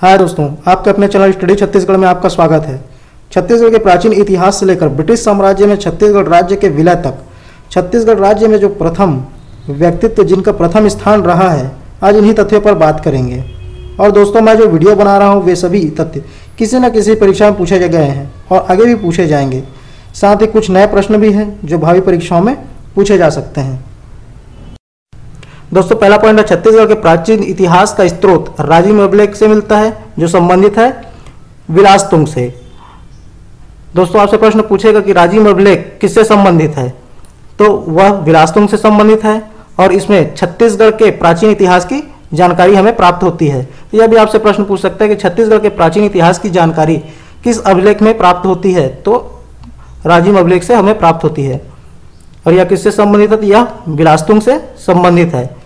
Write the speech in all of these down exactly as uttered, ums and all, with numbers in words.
हाय दोस्तों, आपके अपने चैनल स्टडी छत्तीसगढ़ में आपका स्वागत है। छत्तीसगढ़ के प्राचीन इतिहास से लेकर ब्रिटिश साम्राज्य में छत्तीसगढ़ राज्य के विलय तक छत्तीसगढ़ राज्य में जो प्रथम व्यक्तित्व जिनका प्रथम स्थान रहा है, आज इन्हीं तथ्यों पर बात करेंगे। और दोस्तों, मैं जो वीडियो बना रहा हूँ वे सभी तथ्य किसी न किसी परीक्षा में पूछे गए हैं और आगे भी पूछे जाएंगे। साथ ही कुछ नए प्रश्न भी हैं जो भावी परीक्षाओं में पूछे जा सकते हैं। दोस्तों, पहला पॉइंट है छत्तीसगढ़ के प्राचीन इतिहास का स्रोत राजीम अभिलेख से मिलता है जो संबंधित है विलास्तुंग से। दोस्तों, आपसे प्रश्न पूछेगा कि राजीम अभिलेख किससे संबंधित है, तो वह विलास्तुंग से संबंधित है और इसमें छत्तीसगढ़ के प्राचीन इतिहास की जानकारी हमें प्राप्त होती है। यह भी आपसे प्रश्न पूछ सकता है कि छत्तीसगढ़ के प्राचीन इतिहास की जानकारी किस अभिलेख में प्राप्त होती है, तो राजीम अभिलेख से हमें प्राप्त होती है। और यह किससे संबंधित है, यह विलास्तुंग से संबंधित है।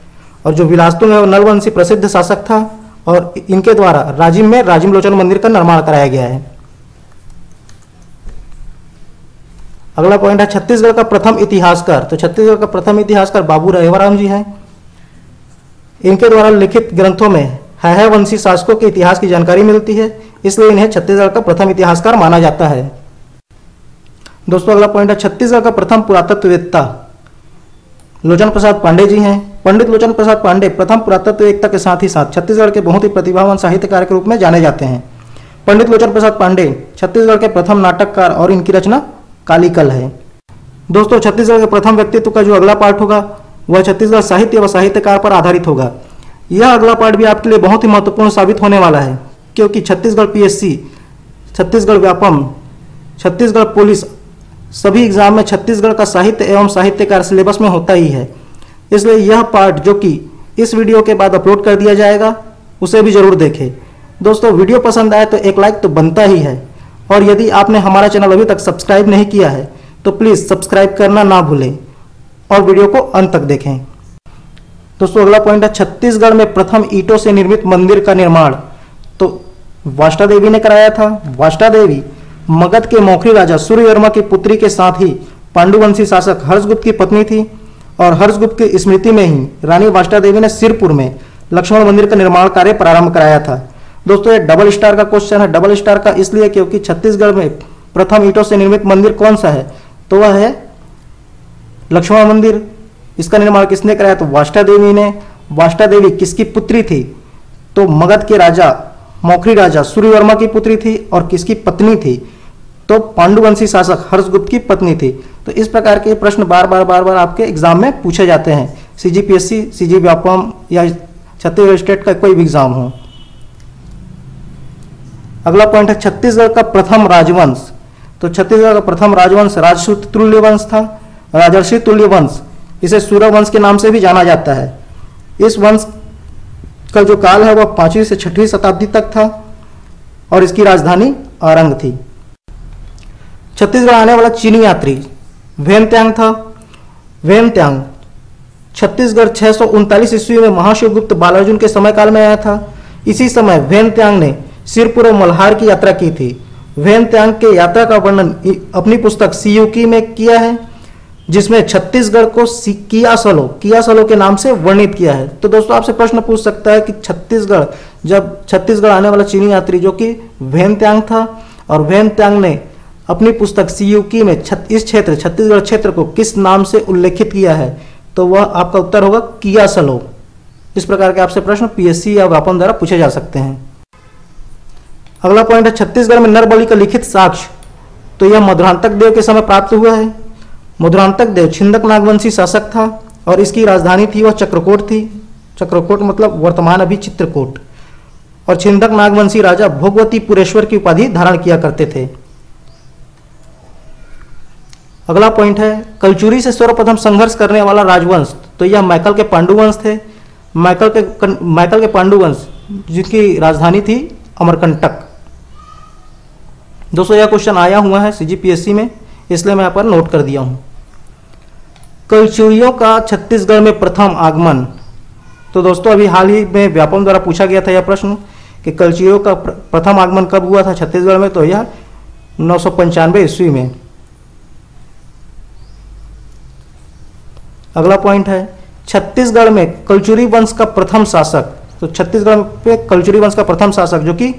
और जो विलास्तुंग है वो नलवंशी प्रसिद्ध शासक था और इनके द्वारा राजिम में राजिम लोचन मंदिर का निर्माण कराया गया है। अगला पॉइंट है छत्तीसगढ़ का प्रथम इतिहासकार, तो छत्तीसगढ़ का प्रथम इतिहासकार बाबू रेवराम जी हैं। इनके द्वारा लिखित ग्रंथों में हैहय वंशी शासकों के इतिहास की जानकारी मिलती है, इसलिए इन्हें छत्तीसगढ़ का प्रथम इतिहासकार माना जाता है। दोस्तों, अगला पॉइंट है छत्तीसगढ़ का प्रथम पुरातत्ववेत्ता लोचन प्रसाद पांडे जी हैं। पंडित लोचन प्रसाद पांडे प्रथम पुरातत्ववेत्ता के साथ ही साथ छत्तीसगढ़ के बहुत ही प्रतिभावान साहित्यकार के रूप में जाने जाते हैं। पंडित लोचन प्रसाद पांडे छत्तीसगढ़ के प्रथम नाटककार और इनकी रचना कालीकल है। दोस्तों, छत्तीसगढ़ के प्रथम व्यक्तित्व का जो अगला पार्ट होगा वह छत्तीसगढ़ साहित्य व साहित्यकार पर आधारित होगा। यह अगला पार्ट भी आपके लिए बहुत ही महत्वपूर्ण साबित होने वाला है, क्योंकि छत्तीसगढ़ पीएससी, छत्तीसगढ़ व्यापम, छत्तीसगढ़ पुलिस सभी एग्जाम में छत्तीसगढ़ का साहित्य एवं साहित्यकार सिलेबस में होता ही है। इसलिए यह पार्ट जो कि इस वीडियो के बाद अपलोड कर दिया जाएगा उसे भी जरूर देखें। दोस्तों, वीडियो पसंद आए तो एक लाइक तो बनता ही है, और यदि आपने हमारा चैनल अभी तक सब्सक्राइब नहीं किया है तो प्लीज़ सब्सक्राइब करना ना भूलें और वीडियो को अंत तक देखें। दोस्तों, अगला पॉइंट है छत्तीसगढ़ में प्रथम ईंटों से निर्मित मंदिर का निर्माण, तो वाष्टा देवी ने कराया था। वाष्टा देवी मगध के मौखरी राजा सूर्यवर्मा की पुत्री के साथ ही पांडुवंशी शासक हर्षगुप्त की पत्नी थी और हर्षगुप्त की स्मृति में ही रानी वाष्टा देवी ने सिरपुर में लक्ष्मण मंदिर का निर्माण कार्य प्रारंभ कराया था। दोस्तों, ये डबल स्टार का क्वेश्चन है। डबल स्टार का इसलिए क्योंकि छत्तीसगढ़ में प्रथम ईंटों से निर्मित मंदिर कौन सा है, तो वह है लक्ष्मण मंदिर। इसका निर्माण किसने कराया, तो वाष्टा देवी ने। वाष्टा देवी किसकी पुत्री थी, तो मगध के राजा मौखरी राजा सूर्यवर्मा की पुत्री थी और किसकी पत्नी थी, तो पांडुवंशी शासक हर्षगुप्त की पत्नी थी। तो इस प्रकार के प्रश्न बार बार बार बार आपके एग्जाम में पूछे जाते हैं, सीजीपीएससी, सीजी व्यापम या छत्तीसगढ़ स्टेट का कोई भी एग्जाम हो। अगला पॉइंट है छत्तीसगढ़ का प्रथम राजवंश, तो छत्तीसगढ़ का प्रथम राजवंश राजर्षि तुल्य वंश था। राजर्षि तुल्य वंश, इसे सूर्यवंश के नाम से भी जाना जाता है। इस वंश का जो काल है वह पांचवी से छठवीं शताब्दी तक था और इसकी राजधानी आरंग थी। छत्तीसगढ़ आने वाला चीनी यात्री वेन त्यांग था। वेन त्यांग छत्तीसगढ़ छः सौ उनतालीस ईस्वी में महाशिवगुप्त बालार्जुन के समय काल में आया था। इसी समय वेन त्यांग ने सिरपुर और मल्हार की यात्रा की थी। वेन त्यांग के यात्रा का वर्णन अपनी पुस्तक सीयूकी में किया है, जिसमें छत्तीसगढ़ को किया सलो किया सलो के नाम से वर्णित किया है। तो दोस्तों, आपसे प्रश्न पूछ सकता है कि छत्तीसगढ़ जब छत्तीसगढ़ आने वाला चीनी यात्री जो कि वेन त्यांग था, और वेन त्यांग ने अपनी पुस्तक सीयूकी में इस क्षेत्र छत्तीसगढ़ क्षेत्र को किस नाम से उल्लेखित किया है, तो वह आपका उत्तर होगा किया सलो। इस प्रकार के आपसे प्रश्न पीएससी या व्यापम द्वारा पूछे जा सकते हैं। अगला पॉइंट है छत्तीसगढ़ में नरबलि का लिखित साक्ष्य, तो यह मधुरांतक देव के समय प्राप्त हुआ है। मधुरांतक देव छिंदक नागवंशी शासक था और इसकी राजधानी थी वह चक्रकोट थी। चक्रकोट मतलब वर्तमान अभी चित्रकूट। और छिंदक नागवंशी राजा भोगवतीपुरेश्वर की उपाधि धारण किया करते थे। अगला पॉइंट है कलचुरी से सर्वप्रथम संघर्ष करने वाला राजवंश, तो यह माइकल के पांडुवंश थे। माइकल के माइकल के पांडुवंश जिसकी राजधानी थी अमरकंटक। दोस्तों, यह क्वेश्चन आया हुआ है सीजीपीएससी में, इसलिए मैं यहाँ पर नोट कर दिया हूँ। कलचुरियों का छत्तीसगढ़ में प्रथम आगमन, तो दोस्तों अभी हाल ही में व्यापम द्वारा पूछा गया था यह प्रश्न कि कलचुरियों का प्रथम आगमन कब हुआ था छत्तीसगढ़ में, तो यह नौ सौ पंचानवे ईस्वी में। अगला पॉइंट है छत्तीसगढ़ में कलचुरी वंश का प्रथम शासक, तो छत्तीसगढ़ पे कलचुरी वंश का प्रथम शासक जो कि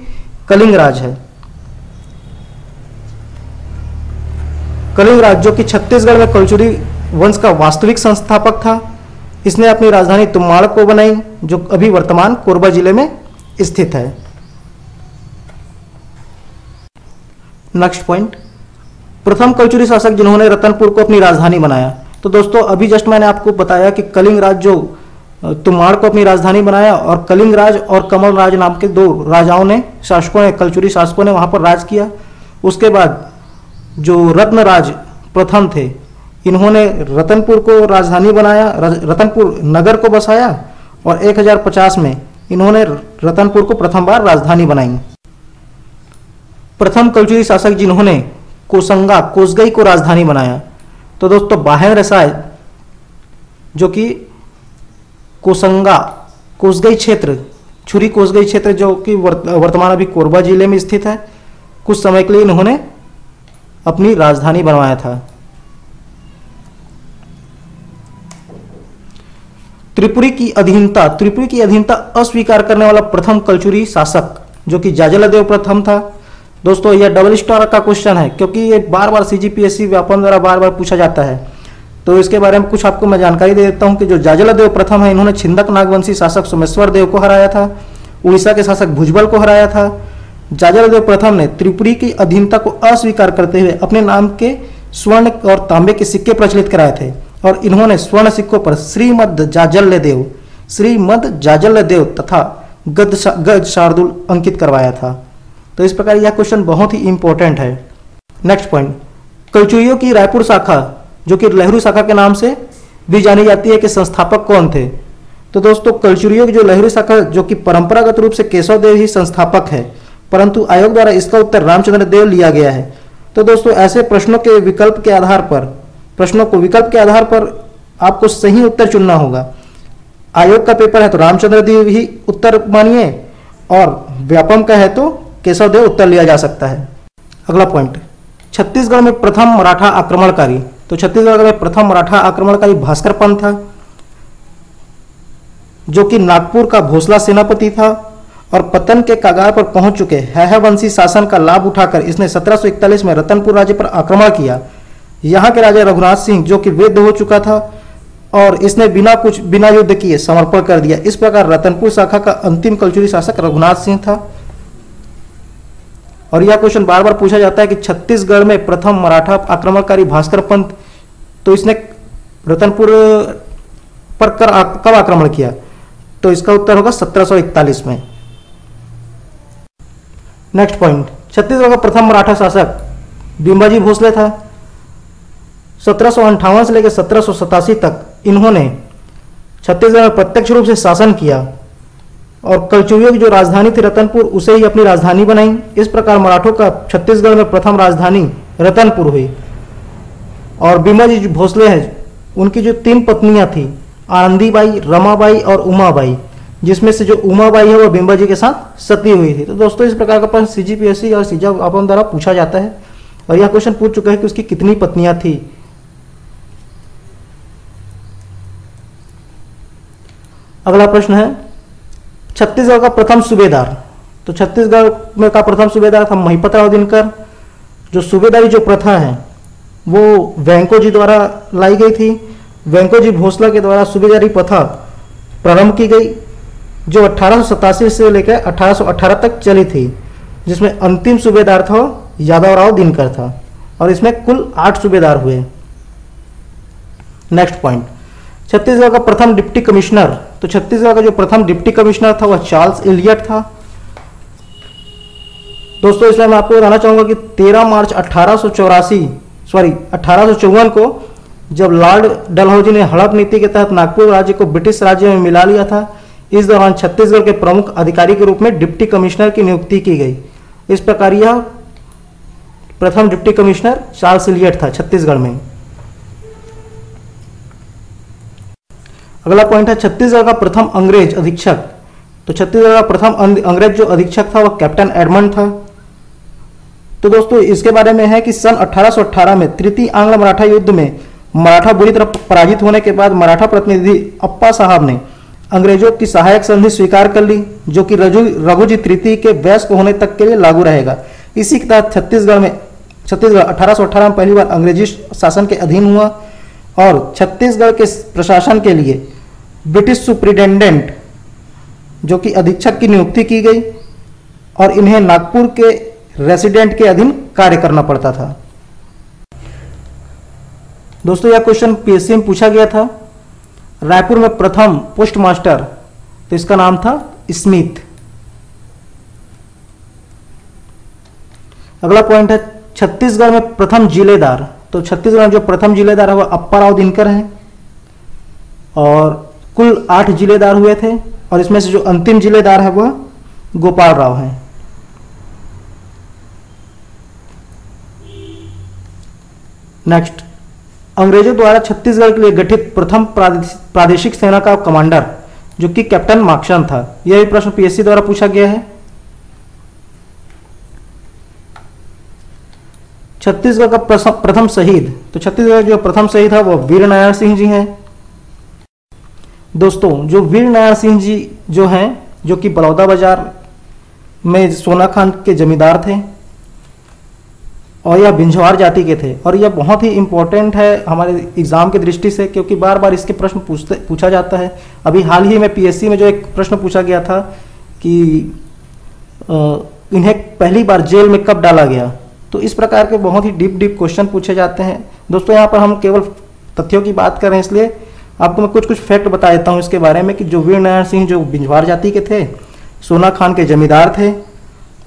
कलिंगराज है, कलिंगराज जो कि छत्तीसगढ़ में कलचुरी वंश का वास्तविक संस्थापक था, इसने अपनी राजधानी तुमार को बनाई जो अभी वर्तमान कोरबा जिले में स्थित है। नेक्स्ट पॉइंट, प्रथम कलचुरी शासक जिन्होंने रतनपुर को अपनी राजधानी बनाया। तो दोस्तों अभी जस्ट मैंने आपको बताया कि कलिंगराज जो तुमार को अपनी राजधानी बनाया, और कलिंगराज और कमलराज नाम के दो राजाओं ने शासकों ने कलचुरी शासकों ने वहाँ पर राज किया। उसके बाद जो रत्नराज प्रथम थे इन्होंने रतनपुर को राजधानी बनाया, रतनपुर नगर को बसाया और एक हज़ार पचास में इन्होंने रतनपुर को प्रथम बार राजधानी बनाई। प्रथम कलचुरी शासक जिन्होंने कोसंगा कोसगई को राजधानी बनाया, तो दोस्तों बाहेन रसाय जो कि कोसंगा कोसगई क्षेत्र छुरी कोसगई क्षेत्र जो कि वर्तमान अभी कोरबा जिले में स्थित है, कुछ समय के लिए इन्होंने अपनी राजधानी बनवाया था। त्रिपुरी की अधीनता त्रिपुरी की अधीनता अस्वीकार करने वाला प्रथम कलचुरी शासक जो कि जाजलादेव प्रथम था। दोस्तों यह डबल स्टार का क्वेश्चन है क्योंकि ये बार बार सीजीपीएससी व्यापम द्वारा बार बार पूछा जाता है, तो इसके बारे में कुछ आपको मैं जानकारी दे देता हूं कि जो जाजलादेव प्रथम है इन्होंने छिंदक नागवंशी शासक सोमेश्वर देव को हराया था, उड़ीसा के शासक भुजबल को हराया था। जाजलादेव प्रथम ने त्रिपुरी की अधीनता को अस्वीकार करते हुए अपने नाम के स्वर्ण और तांबे के सिक्के प्रचलित कराए थे और इन्होंने स्वर्ण सिक्कों पर श्रीमद जाजलादेव श्रीमद जाजलादेव तथा गद गद शार्दुल अंकित करवाया था। तो इस प्रकार यह क्वेश्चन बहुत ही इंपॉर्टेंट है। नेक्स्ट पॉइंट, कलचुरियों की रायपुर शाखा जो कि लहरू शाखा के नाम से भी जानी जाती है कि संस्थापक कौन थे। तो दोस्तों कलचुरियों की जो लहरू शाखा जो कि परंपरागत रूप से केशव देव ही संस्थापक है, परंतु आयोग द्वारा इसका उत्तर रामचंद्र देव लिया गया है। तो दोस्तों ऐसे प्रश्नों के विकल्प के आधार पर प्रश्नों को विकल्प के आधार पर आपको सही उत्तर चुनना होगा। आयोग का पेपर है तो रामचंद्र देव ही उत्तर मानिए और व्यापम का है तो केशव देव उत्तर लिया जा सकता है। अगला पॉइंट, छत्तीसगढ़ में प्रथम मराठा आक्रमणकारी। तो छत्तीसगढ़ में प्रथम मराठा आक्रमणकारी भास्कर पंत था जो कि नागपुर का भोसला सेनापति था और पतन के कगार पर पहुंच चुके हैहवंशी शासन का लाभ उठाकर इसने सत्रह सौ इकतालीस में रतनपुर राज्य पर आक्रमण किया। यहाँ के राजा रघुनाथ सिंह जो कि वृद्ध हो चुका था और इसने बिना कुछ बिना युद्ध किए समर्पण कर दिया। इस प्रकार रतनपुर शाखा का अंतिम कलचुरी शासक रघुनाथ सिंह था। और यह क्वेश्चन बार बार पूछा जाता है कि छत्तीसगढ़ में प्रथम मराठा आक्रमणकारी भास्कर पंत, तो इसने रतनपुर पर कर कब आक्रमण किया? तो इसका उत्तर होगा सत्रह सौ इकतालीस में। नेक्स्ट पॉइंट, छत्तीसगढ़ का प्रथम मराठा शासक बिंबाजी भोसले था। सत्रह सौ अंठावन से लेकर सत्रह सौ सतासी तक इन्होंने छत्तीसगढ़ में प्रत्यक्ष रूप से शासन किया और कलचुरियों की जो राजधानी थी रतनपुर उसे ही अपनी राजधानी बनाई। इस प्रकार मराठों का छत्तीसगढ़ में प्रथम राजधानी रतनपुर हुई। और बिंबाजी भोसले हैं उनकी जो तीन पत्नियां थीं आनंदीबाई, रमाबाई और उमाबाई, जिसमें से जो उमाबाई है वह बिंबाजी के साथ सती हुई थी। तो दोस्तों इस प्रकार का प्रश्न सी जी पी एस सी और सीजा आपन द्वारा पूछा जाता है और यह क्वेश्चन पूछ चुका है कि उसकी कितनी पत्नियां थी। अगला प्रश्न है छत्तीसगढ़ का प्रथम सूबेदार। तो छत्तीसगढ़ में का प्रथम सूबेदार था महिपत राव दिनकर। जो सूबेदारी जो प्रथा है वो वैंको जी द्वारा लाई गई थी। वैंको जी भोसला के द्वारा सूबेदारी प्रथा प्रारंभ की गई जो अठारह सौ सतासी से लेकर अठारह सौ अठारह तक चली थी, जिसमें अंतिम सूबेदार था यादवराव दिनकर था और इसमें कुल आठ सूबेदार हुए। नेक्स्ट पॉइंट, छत्तीसगढ़ का प्रथम डिप्टी कमिश्नर। तो छत्तीसगढ़ का जो प्रथम डिप्टी कमिश्नर था वह चार्ल्स इलियट था। दोस्तों इसलिए मैं आपको बताना चाहूंगा कि तेरह मार्च अठारह सौ चौरासी सॉरी अठारह सौ चौवन को जब लॉर्ड डलहौजी ने हड़प नीति के तहत नागपुर राज्य को ब्रिटिश राज्य में मिला लिया था, इस दौरान छत्तीसगढ़ के प्रमुख अधिकारी के रूप में डिप्टी कमिश्नर की नियुक्ति की गई। इस प्रकार यह प्रथम डिप्टी कमिश्नर चार्ल्स इलियट था छत्तीसगढ़ में। अगला पॉइंट है छत्तीसगढ़ का प्रथम अंग्रेज अधीक्षक। तो छत्तीसगढ़ का प्रथम अंग्रेज जो अधीक्षक था वह कैप्टन एडमंड था। तो दोस्तों इसके बारे में है कि सन अठारह सौ अठारह में तृतीय आंग्ल मराठा युद्ध में मराठा बुरी तरह पराजित होने के बाद मराठा प्रतिनिधि अप्पा साहब ने अंग्रेजों की सहायक संधि स्वीकार कर ली, जो कि रघुजी तृतीय के वयस्क होने तक के लिए लागू रहेगा। इसी के तहत छत्तीसगढ़ में छत्तीसगढ़ अठारह सौ अठारह में पहली बार अंग्रेजी शासन के अधीन हुआ और छत्तीसगढ़ के प्रशासन के लिए ब्रिटिश सुप्रिटेंडेंट जो कि अधीक्षक की नियुक्ति की गई और इन्हें नागपुर के रेसिडेंट के अधीन कार्य करना पड़ता था। दोस्तों यह क्वेश्चन पीएससी में पूछा गया था। रायपुर में प्रथम पोस्ट मास्टर तो इसका नाम था स्मिथ। अगला पॉइंट है छत्तीसगढ़ में प्रथम जिलेदार, तो छत्तीसगढ़ में जो प्रथम जिलेदार है वह अप्पा राव दिनकर हैं और कुल आठ जिलेदार हुए थे और इसमें से जो अंतिम जिलेदार है वह गोपाल राव हैं। नेक्स्ट, अंग्रेजों द्वारा छत्तीसगढ़ के लिए गठित प्रथम प्रादेशिक सेना का कमांडर जो कि कैप्टन मार्क्सन था। यह भी प्रश्न पीएससी द्वारा पूछा गया है। छत्तीसगढ़ का प्रथम शहीद, तो छत्तीसगढ़ जो प्रथम शहीद था वह वीर नारायण सिंह जी हैं। दोस्तों जो वीर नारायण सिंह जी जो हैं जो कि बलौदा बाजार में सोनाखान के जमींदार थे और यह बिंझवार जाति के थे और यह बहुत ही इम्पोर्टेंट है हमारे एग्जाम के दृष्टि से, क्योंकि बार बार इसके प्रश्न पूछते पूछा जाता है। अभी हाल ही में पीएससी में जो एक प्रश्न पूछा गया था कि आ, इन्हें पहली बार जेल में कब डाला गया, तो इस प्रकार के बहुत ही डीप डीप क्वेश्चन पूछे जाते हैं। दोस्तों यहाँ पर हम केवल तथ्यों की बात कर रहे हैं, इसलिए आपको मैं कुछ कुछ फैक्ट बता देता हूँ इसके बारे में कि जो वीर नारायण सिंह जो बिंझवार जाति के थे, सोनाखान के जमींदार थे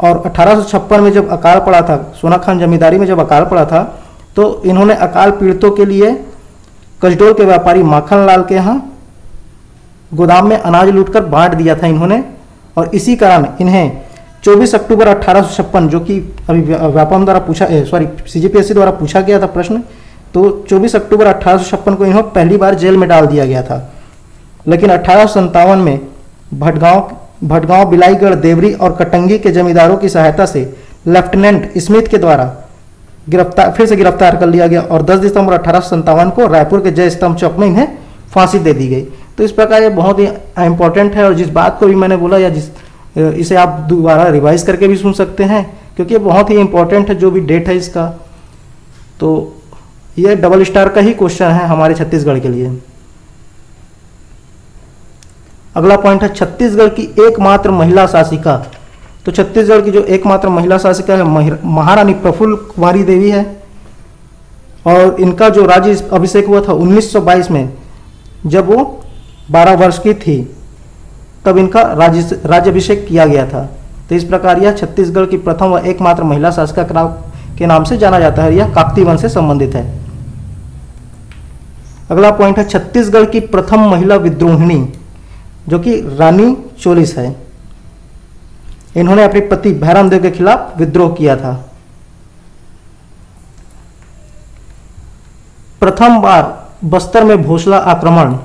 और अठारह सौ छप्पन में जब अकाल पड़ा था, सोनाखान जमींदारी में जब अकाल पड़ा था, तो इन्होंने अकाल पीड़ितों के लिए कसडोल के व्यापारी माखन लाल के यहाँ गोदाम में अनाज लूटकर बांट दिया था इन्होंने और इसी कारण इन्हें चौबीस अक्टूबर अठारह सौ छप्पन, जो कि अभी व्यापम द्वारा पूछा सॉरी सीजीपीएससी द्वारा पूछा गया था प्रश्न, तो चौबीस अक्टूबर अठारह सौ छप्पन को इन्होंने पहली बार जेल में डाल दिया गया था। लेकिन अठारह सौ सत्तावन में भटगांव भटगांव बिलाईगढ़ देवरी और कटंगी के जमींदारों की सहायता से लेफ्टिनेंट स्मिथ के द्वारा गिरफ्तार फिर से गिरफ्तार कर लिया गया और दस दिसंबर अठारह सौ सत्तावन को रायपुर के जय स्तंभ चौक में इन्हें फांसी दे दी गई। तो इस प्रकार ये बहुत ही इम्पोर्टेंट है और जिस बात को भी मैंने बोला या जिस इसे आप दोबारा रिवाइज करके भी सुन सकते हैं क्योंकि ये बहुत ही इम्पोर्टेंट है जो भी डेट है इसका। तो ये डबल स्टार का ही क्वेश्चन है हमारे छत्तीसगढ़ के लिए। अगला पॉइंट है छत्तीसगढ़ की एकमात्र महिला शासिका, तो छत्तीसगढ़ की जो एकमात्र महिला शासिका है महारानी प्रफुल्ल कुमारी देवी है और इनका जो राज्य अभिषेक हुआ था उन्नीस सौ बाईस में, जब वो बारह वर्ष की थी तब इनका राज्य राज्य अभिषेक किया गया था। तो इस प्रकार यह छत्तीसगढ़ की प्रथम व एकमात्र महिला शासिका के नाम से जाना जाता है। यह काकती वंश से संबंधित है। अगला पॉइंट है छत्तीसगढ़ की प्रथम महिला विद्रोहिणी जो कि रानी चोलिस है। इन्होंने अपने पति भैरमदेव के खिलाफ विद्रोह किया था। प्रथम बार बस्तर में भोसला आक्रमण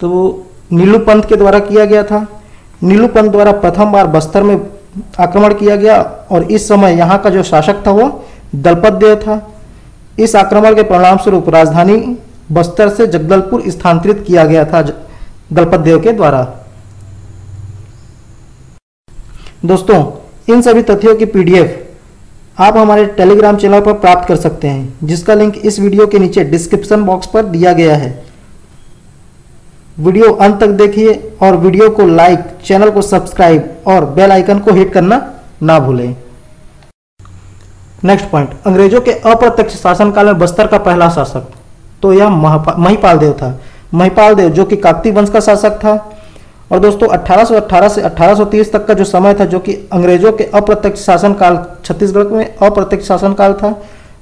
तो वो नीलू पंत के द्वारा किया गया था। नीलू पंत द्वारा प्रथम बार बस्तर में आक्रमण किया गया और इस समय यहाँ का जो शासक था वो दलपत देव था। इस आक्रमण के परिणाम स्वरूप राजधानी बस्तर से जगदलपुर स्थानांतरित किया गया था दलपत देव के द्वारा। दोस्तों इन सभी तथ्यों की पीडीएफ आप हमारे टेलीग्राम चैनल पर प्राप्त कर सकते हैं, जिसका लिंक इस वीडियो के नीचे डिस्क्रिप्शन बॉक्स पर दिया गया है। वीडियो अंत तक देखिए और वीडियो को लाइक, चैनल को सब्सक्राइब और बेल आइकन को हिट करना ना भूलें। नेक्स्ट पॉइंट, अंग्रेजों के अप्रत्यक्ष शासनकाल में बस्तर का पहला शासक तो यह महिपाल देव था। महिपाल देव जो कि काकती वंश का शासक था और दोस्तों अठारह सौ अठारह से अठारह सौ तीस तक का जो समय था जो कि अंग्रेजों के अप्रत्यक्ष शासनकाल छत्तीसगढ़ में अप्रत्यक्ष शासनकाल था,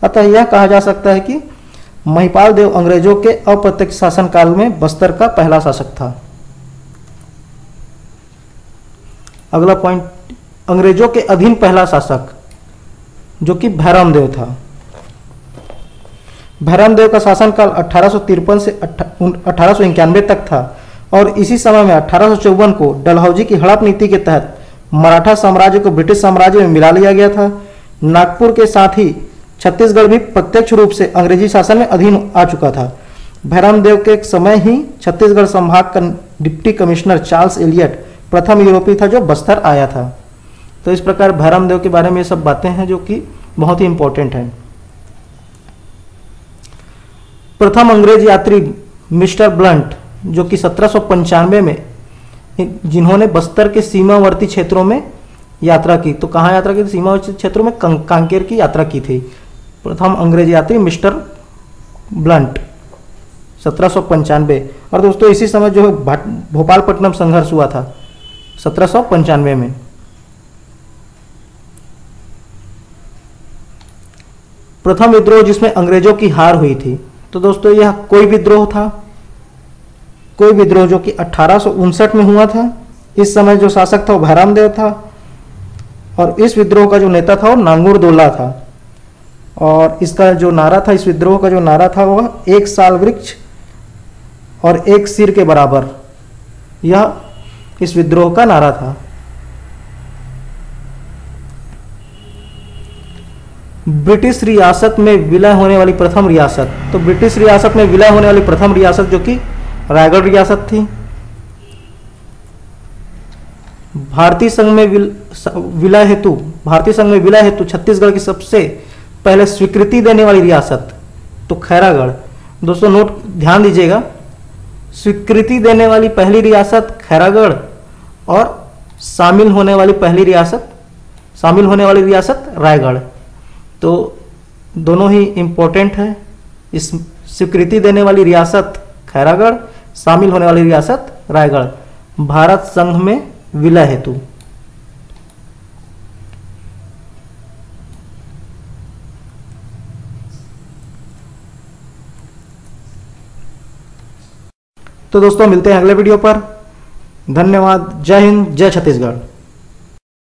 अतः यह कहा जा सकता है कि महिपाल देव अंग्रेजों के अप्रत्यक्ष शासनकाल में बस्तर का पहला शासक था। अगला पॉइंट, अंग्रेजों के अधीन पहला शासक जो कि भैरमदेव था। भैरमदेव का शासनकाल अठारह सौ तिरपन से अठारह सौ इक्यानवे तक था और इसी समय में अठारह सौ चौवन को डलहौजी की हड़प नीति के तहत मराठा साम्राज्य को ब्रिटिश साम्राज्य में मिला लिया गया था। नागपुर के साथ ही छत्तीसगढ़ भी प्रत्यक्ष रूप से अंग्रेजी शासन में अधीन आ चुका था। भैरमदेव के समय ही छत्तीसगढ़ संभाग का डिप्टी कमिश्नर चार्ल्स इलियट प्रथम यूरोपी था जो बस्तर आया था। तो इस प्रकार भैरमदेव के बारे में ये सब बातें हैं जो कि बहुत ही इंपॉर्टेंट हैं। प्रथम अंग्रेज यात्री मिस्टर ब्लंट जो कि सत्रह सौ पंचानवे में जिन्होंने बस्तर के सीमावर्ती क्षेत्रों में यात्रा की, तो कहाँ यात्रा की? सीमावर्ती क्षेत्रों में कांकेर की यात्रा की थी। प्रथम अंग्रेज यात्री मिस्टर ब्लंट सत्रह सौ पंचानवे। और दोस्तों इसी समय जो भोपालपट्टनम संघर्ष हुआ था सत्रह सौ पंचानवे में। प्रथम विद्रोह जिसमें अंग्रेजों की हार हुई थी। तो दोस्तों यह कोई विद्रोह था, कोई विद्रोह जो कि अठारह सौ उनसठ में हुआ था। इस समय जो शासक था वो भैरमदेव था और इस विद्रोह का जो नेता था वो नांगुर दोला था। और इसका जो नारा था, इस विद्रोह का जो नारा था वो एक साल वृक्ष और एक सिर के बराबर, यह इस विद्रोह का नारा था। ब्रिटिश रियासत में विलय होने वाली प्रथम रियासत, तो ब्रिटिश रियासत में विलय होने वाली प्रथम रियासत जो कि रायगढ़ रियासत थी। भारतीय संघ में विलय हेतु भारतीय संघ में विलय हेतु छत्तीसगढ़ की सबसे पहले स्वीकृति देने वाली रियासत तो खैरागढ़। दोस्तों नोट ध्यान दीजिएगा, स्वीकृति देने वाली पहली रियासत खैरागढ़ और शामिल होने वाली पहली रियासत शामिल होने वाली रियासत रायगढ़। तो दोनों ही इम्पोर्टेंट है। इस स्वीकृति देने वाली रियासत खैरागढ़, शामिल होने वाली रियासत रायगढ़, भारत संघ में विलय हेतु। तो दोस्तों मिलते हैं अगले वीडियो पर। धन्यवाद। जय हिंद, जय छत्तीसगढ़।